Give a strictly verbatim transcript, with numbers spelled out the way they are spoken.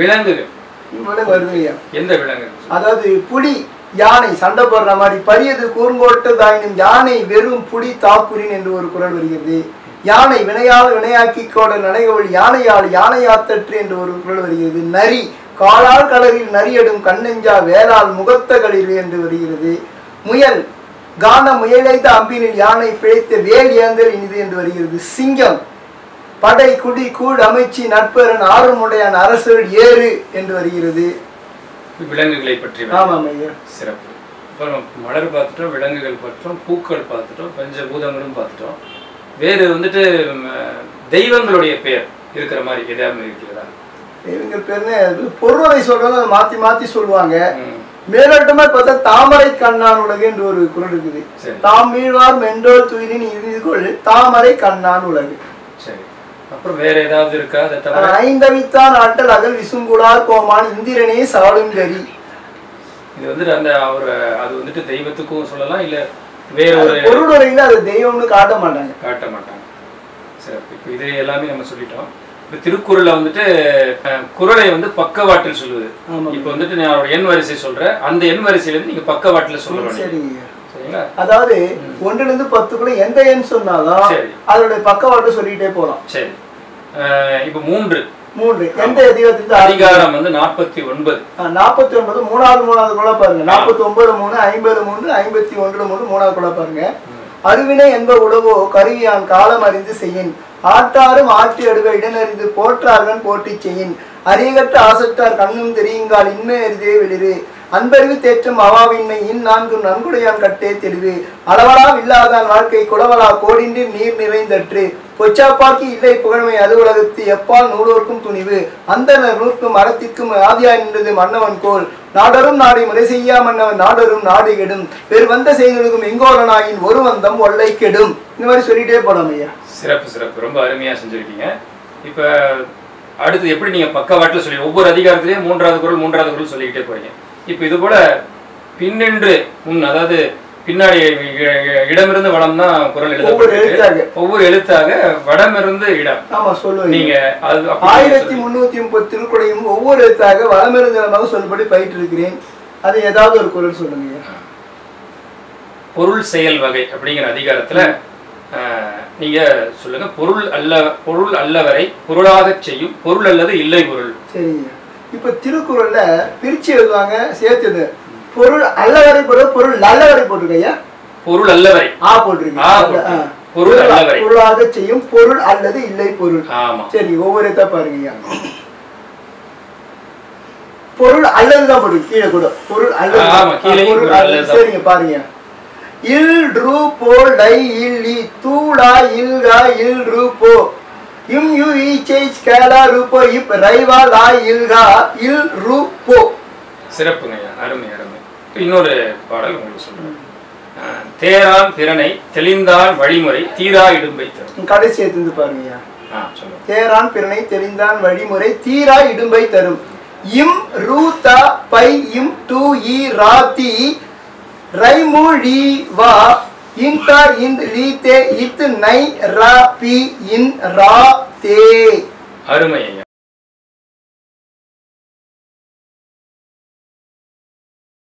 விலங்குகள் விலங்கு வருதுயா. எந்த விலங்கு? அதாவது புலி யானை சண்டை போடுற மாதிரி பரியது கூர்ங்கோட்டதாயினும் யானை வெறும் புலி தாக்குரின் என்று ஒரு குரல் வருகிறது. யானை வினையால் வினையாக்கி கோட நடைகோள் யானையால் யானை ஆத்தற்று என்று ஒரு குரல் வருகிறது. நரி காலால் கலரில் நரியடும் கண்ணெஞ்சா வேளால் முகத்தகளில் என்று வருகிறது. முயல் கான முயலைத்த அம்பினில் யானை பிழைத்த வேல் ஏந்தல் இனிது என்று வருகிறது. சிங்கம் படை குடி கூழ் அமைச்சி நட்பரன் ஆர்வமுடையான் அரசு ஏறு என்று வருகிறது. விலங்குகளை பற்றி ஆமாம் ஐயா சிறப்பு. அப்புறம் மலர் பார்த்துட்டோம், விலங்குகள் பார்த்துட்டோம், பூக்கள் பார்த்துட்டோம், பஞ்சபூதங்களும் பார்த்துட்டோம். வேறு வந்துட்டு தெய்வங்களுடைய பெயர் இருக்கிற மாதிரி எதாவது இருக்கிறதா? தெய்வங்கள் பேர்னு பொருளை சொல்றத மாற்றி மாற்றி சொல்லுவாங்க. மேலோட்டமா பார்த்தா தாமரை கண்ணான் உலகு என்று ஒரு குரல் இருக்குது. தாம் மீழ்வார் மென்றோர் துயிலின் இறுதிக்குள் தாமரை கண்ணான் உலகு. சரி, அப்புறம் வேற ஏதாவது இருக்கா? ஐந்தவித்தான் ஆட்டல் அகல் விசுங்குடார் கோமான் இந்திரனே சாடும் கரி. இது வந்துட்டு அந்த அவர் அது வந்துட்டு தெய்வத்துக்கும் சொல்லலாம், இல்லை வேற ஒரு பொருளுரையில அது தெய்வம்னு காட்ட மாட்டாங்க காட்ட மாட்டாங்க சிறப்பு. இப்போ இதே எல்லாமே நம்ம சொல்லிட்டோம். இப்போ திருக்குறளில் வந்துட்டு குறளை வந்து பக்கவாட்டில் சொல்லுவது. இப்போ வந்துட்டு நான் ஒரு எண் வரிசை சொல்கிறேன், அந்த எண் வரிசையிலேருந்து நீங்கள் பக்கவாட்டில் சொல்லுவேன். சரிங்க, சரிங்களா? அதாவது ஒன்றுலேருந்து பத்துக்குள்ளே எந்த எண் சொன்னாலும் சரி அதோடைய பக்கவாட்டில் சொல்லிக்கிட்டே போகலாம். சரி, இப்போ மூன்று மூன்று எந்த அதிகாரத்துக்கு? அதிகாரம் வந்து நாற்பத்தி ஒன்பது நாற்பத்தி ஒன்பது மூணாவது மூணாவது கூட பாருங்க. நாற்பத்தி ஒன்பது மூணு ஐம்பது மூன்று ஐம்பத்தி ஒன்று மூணு மூணாவது கூட பாருங்க. அருவினை என்ப உடவோ கருவியான் காலம் அறிந்து செய்யின் ஆட்டாரும் ஆட்டி அடுவை இடனறிந்து போற்றார்கள் போட்டி செய்யின் அரியகற்ற ஆசட்டார் கண்ணும் தெரியுங்கால் இன்மை அறிந்தே வெளிறு அன்பறிவு தேற்றும் அவாவின்மை இன் நான்கும் நன்குடையான் கட்டே தெளிவு அளவலா இல்லாதான் வாழ்க்கை குளவலா கோடின்றி நீர் நிறைந்தற்று பொச்சாப்பாக்கி இல்லை புகழ்மை அது உலகத்து எப்பால் நூலோர்க்கும் துணிவு அந்த நூற்கும் அறத்திற்கும் ஆதியாய் நின்றது மன்னவன் கோல் நாடரும் நாடி முறை செய்யா மன்னவன் நாடரும் நாடு கெடும் வேறு வந்த செய்திருக்கும் எங்கோலனாயின் ஒரு வந்தம் ஒல்லை கெடும். இந்த மாதிரி சொல்லிட்டே போலாம் ஐயா. சிறப்பு சிறப்பு, ரொம்ப அருமையா செஞ்சிருக்கீங்க. இப்ப அடுத்து எப்படி நீங்க பக்கவாட்டில் சொல்லி ஒவ்வொரு அதிகாரத்திலையும் மூன்றாவது குரல் மூன்றாவது குரல் சொல்லிக்கிட்டே போறீங்க. இப்போ இது போல பின்னின்று முன், அதாவது பின்னாடி இடமிருந்து வடம் தான் குரல் எழுத, ஒவ்வொரு எழுத்தாக வடமிருந்து இடம். நீங்க ஆயிரத்தி முன்னூத்தி முப்பது திருக்குறளையும் ஒவ்வொரு எழுத்தாக வடமிருந்து சொல்படி பயிட்டு இருக்கிறேன். அது ஏதாவது ஒரு குரல் சொல்லுங்க. பொருள் செயல் வகை அப்படிங்கிற அதிகாரத்துல நீங்க சொல்லுங்க. பொருள் அல்ல பொருள் அல்லவரை பொருளாக செய்யும் பொருள் அல்லது இல்லை பொருள். சரிங்க, இப்போ திருக்குறள்ல பிரிச்சு எழுதுவாங்க சேர்த்து பொருள் அல்லவரை போடுற பொருள் அல்லவரை போட்டிருக்கையா? பொருள் அல்லவரை ஆ போட்டிருக்கீங்க. பொருள் அல்லவரை பொருளாக செய்யும் பொருள் அல்லது இல்லை பொருள். ஆமா, சரி, ஒவ்வொரு தான் பாருங்கய்யா. பொருள் அல்லதுதான் போடுங்க, கீழே கூட பொருள் அல்லது. சரிங்க, பாருங்க. இல் ரூ போல் டை இல் தூடா இல்கா இல் ரூ போ இம் யூ ஈச் கேலா ரூபோ இப் ரைவா லா இல்கா இல் ரூ போ. சிறப்புங்க, அருமை அருமை. இன்னொரு பாடல் உங்களுக்கு சொல்றேன். தேரான் திறனை தெளிந்தான் வழிமுறை தீரா இடும்பை தரும். கடைசியை திருந்து பாருங்கய்யா. தேரான் பிறனை தெளிந்தான் வழிமுறை தீரா இடும்பை தரும் இம் ரூ தா பை இம் டூ இ ரா தி ரைமு ழி வா இன்டா இந்த் லீ தே இத் நை ரா பி இன் ரா தே. அருமை.